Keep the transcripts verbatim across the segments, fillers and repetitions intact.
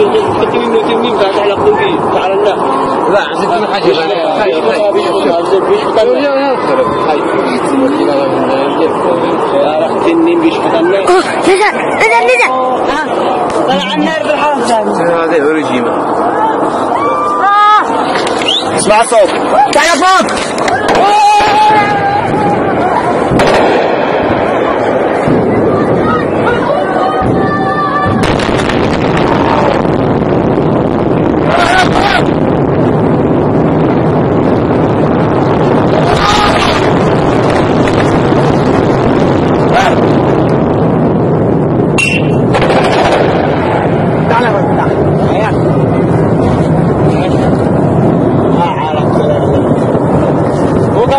تكلم وتميم بعد على قلبي تعال الله لا عزيز من حاجة أنا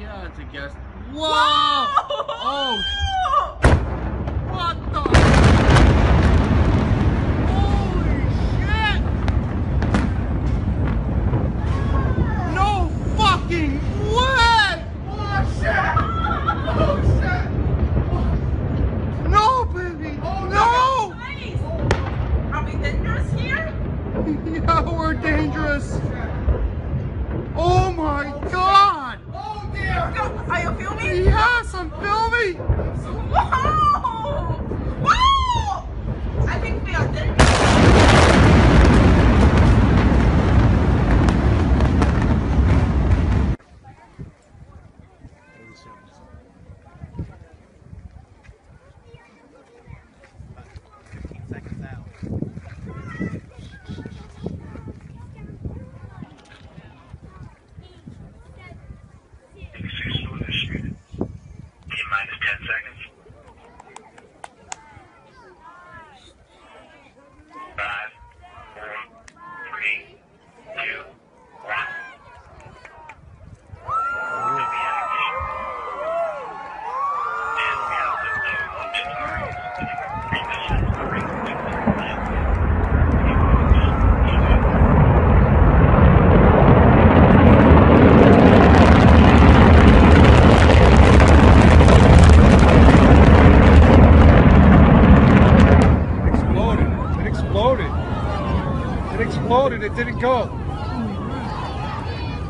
yeah, it's a guest. Whoa! Whoa! Oh! What the? Holy shit! No fucking way! Oh shit! Oh shit! No, baby! Oh no! No. Are we dangerous here? Yeah, we're dangerous. Oh my god! Are you filming? Yes, I'm filming! Whoa! Whoa! I think we are dead. ten seconds. exploded, it didn't go.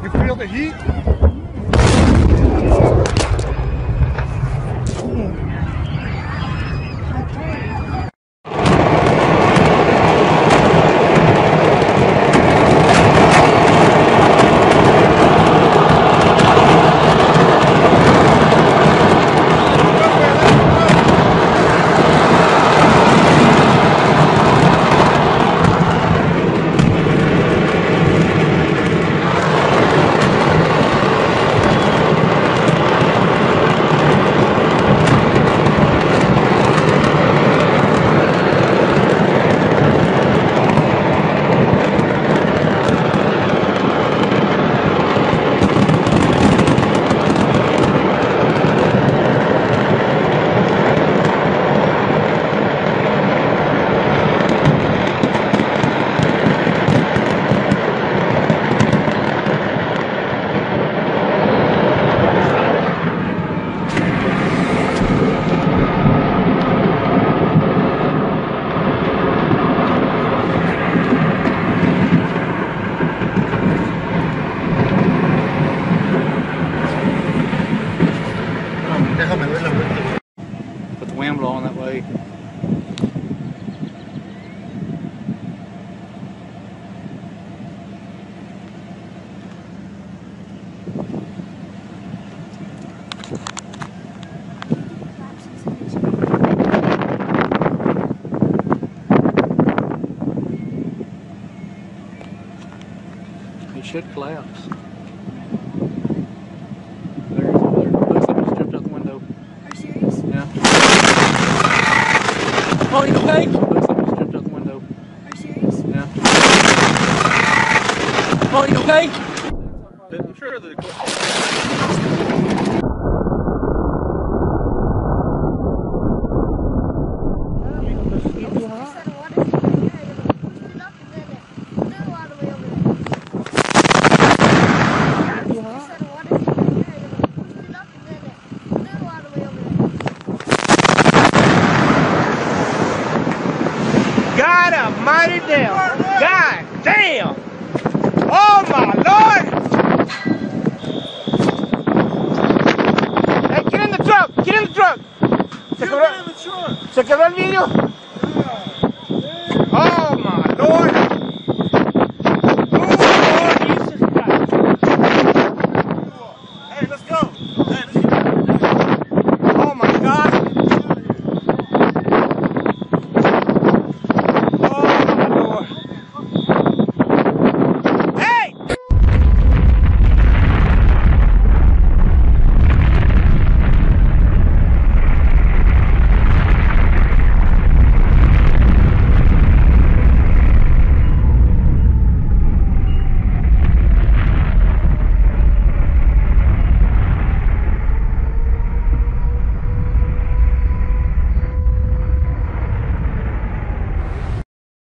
You feel the heat? Put the wind blowing that way. It should collapse. Oh, you okay? Looks like you stepped out the window. Are you serious? Yeah. Oh, you okay? I'm sure the... God almighty damn. God damn. Oh my Lord. Hey, get in the truck. Get in the truck. ¿Se quebró el vidrio?